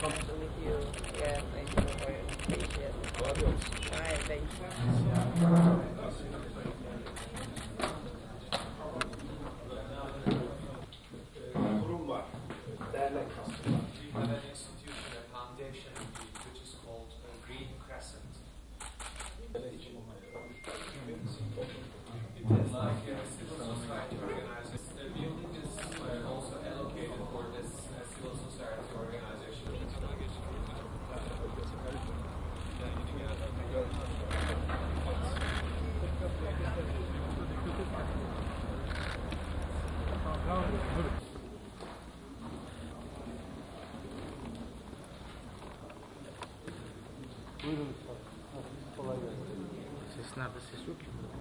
comfortable with you. Yeah, thank you for your appreciation. All right, thank you. Kurum var, dernek aslında. We have an institution, a foundation, which is called Green Crescent. It's like a civil society organization. The building is also allocated for this civil society organization. Buyurun. Kolay gelsin. Ses nerede? Ses yok ki burada.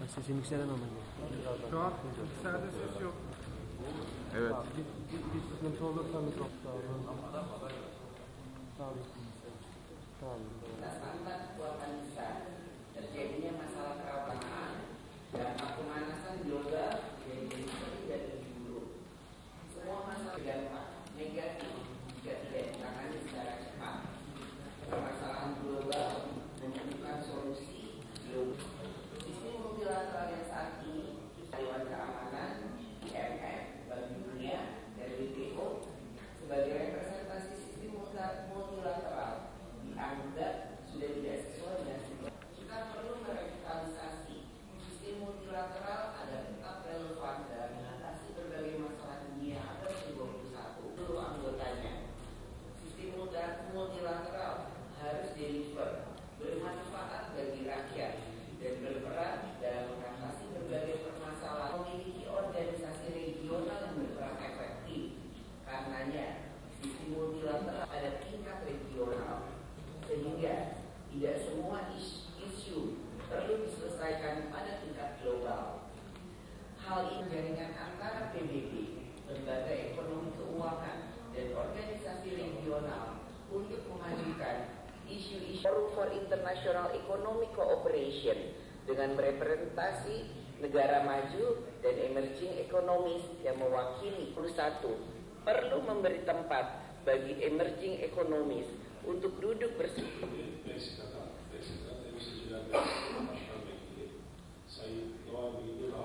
Ben sesini yükselden anlamıyorum. Şu an yükselden ses yok. Evet. Bir sıkıntı olursa mikrofon. Sağ olun. Dasarkan kekuatan besar terjadinya masalah kerabatan dan pemanasan global yang terjadi dari dulu. Semua masalah dampak negatif jika tidak ditangani secara cepat. Permasalahan global memerlukan solusi global. Sistem multilateral yang saat ini Dewan Keamanan, IMF, Bank Dunia, dan WTO sebagai representasi sistem multilateral dianggap sudah tidak sesuai dengan sistem. Kita perlu merevitalisasi sistem multilateral agar tetap relevan dalam mengatasi berbagai masalah dunia abad ke-21 seluruh anggotanya. Sistem multilateral harus deliver, bermanfaat bagi rakyat dan berperan dalam mengatasi berbagai permasalahan. Memiliki organisasi regional yang berperan efektif. Karenanya sistem multilateral pada tingkat regional sehingga tidak semua isu perlu diselesaikan pada tingkat global. Hal ini jaringan antara PBB, lembaga ekonomi keuangan, dan organisasi regional untuk memajukan isu-isu forum for international economic cooperation dengan merepresentasi negara maju dan emerging economies yang mewakili 21 perlu memberi tempat bagi emerging economies untuk duduk bersama. Teşekkür ederim. Sayın Doğan Bey.